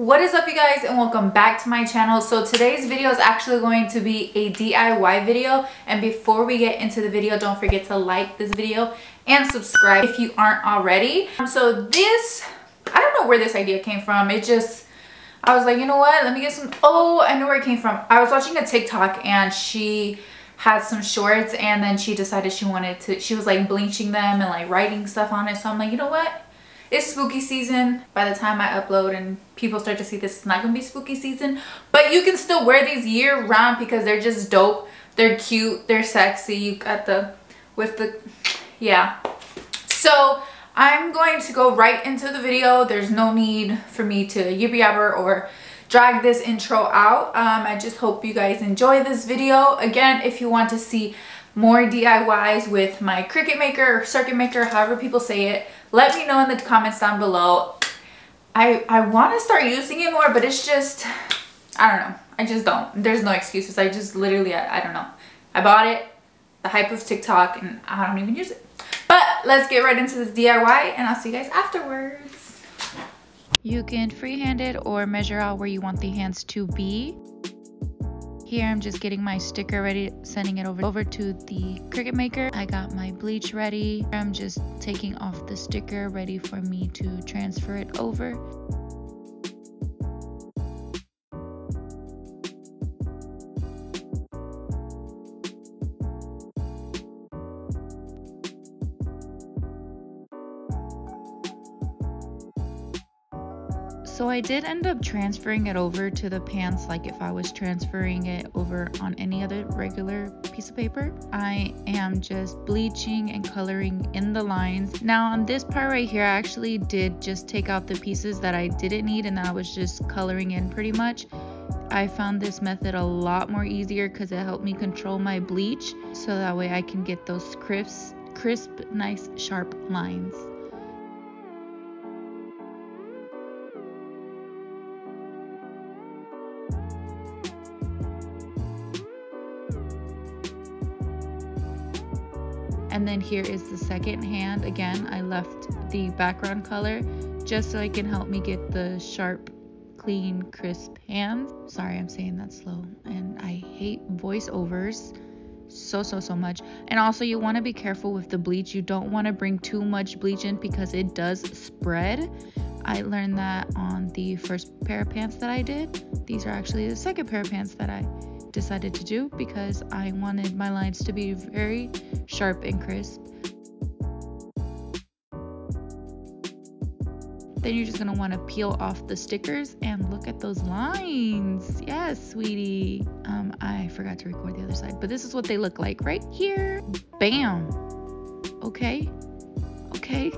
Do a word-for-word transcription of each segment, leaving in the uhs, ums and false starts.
What is up, you guys, and welcome back to my channel. So today's video is actually going to be a D I Y video, and before we get into the video, don't forget to like this video and subscribe if you aren't already. So this, I don't know where this idea came from. It just, I was like, you know what, let me get some, oh, I know where it came from. I was watching a TikTok and she had some shorts, and then she decided she wanted to, she was like bleaching them and like writing stuff on it. So I'm like, you know what? It's spooky season. By the time I upload and people start to see this, it's not gonna be spooky season, but you can still wear these year round because they're just dope. They're cute, they're sexy. You got the, with the, yeah. So I'm going to go right into the video. There's no need for me to yibber yabber or drag this intro out. Um, I just hope you guys enjoy this video. Again, if you want to see more D I Ys with my Cricut Maker or Circuit Maker, however people say it, let me know in the comments down below. I, I want to start using it more, but it's just, I don't know. I just don't. There's no excuses. I just literally, I, I don't know. I bought it, the hype of TikTok, and I don't even use it. But let's get right into this D I Y, and I'll see you guys afterwards. You can freehand it or measure out where you want the hands to be. Here I'm just getting my sticker ready, sending it over, over to the Cricut Maker. I got my bleach ready. I'm just taking off the sticker, ready for me to transfer it over. So I did end up transferring it over to the pants like if I was transferring it over on any other regular piece of paper. I am just bleaching and coloring in the lines. Now on this part right here, I actually did just take out the pieces that I didn't need and I was just coloring in pretty much. I found this method a lot more easier because it helped me control my bleach so that way I can get those crisp, crisp, nice, sharp lines. And then here is the second hand. Again, I left the background color just so it can help me get the sharp, clean, crisp hands. Sorry, I'm saying that slow. And I hate voiceovers so, so, so much. And also you want to be careful with the bleach. You don't want to bring too much bleach in because it does spread. I learned that on the first pair of pants that I did. These are actually the second pair of pants that I decided to do because I wanted my lines to be very sharp and crisp. Then you're just going to want to peel off the stickers and look at those lines. Yes, sweetie. Um, I forgot to record the other side, but this is what they look like right here. Bam. Okay. Okay.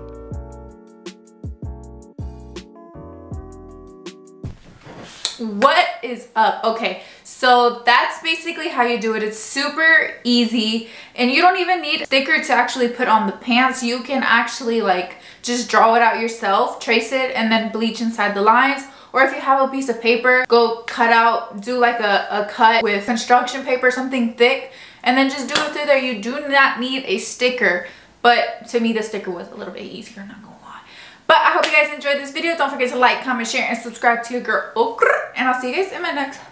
What is up? Okay, so that's basically how you do it. It's super easy, and you don't even need a sticker to actually put on the pants. You can actually like just draw it out yourself, trace it, and then bleach inside the lines. Or if you have a piece of paper, go cut out, do like a, a cut with construction paper, something thick, and then just do it through there. You do not need a sticker, but to me the sticker was a little bit easier, not gonna lie. But I hope you guys enjoyed this video. Don't forget to like, comment, share, and subscribe to your girl Okra. And I'll see you guys in my next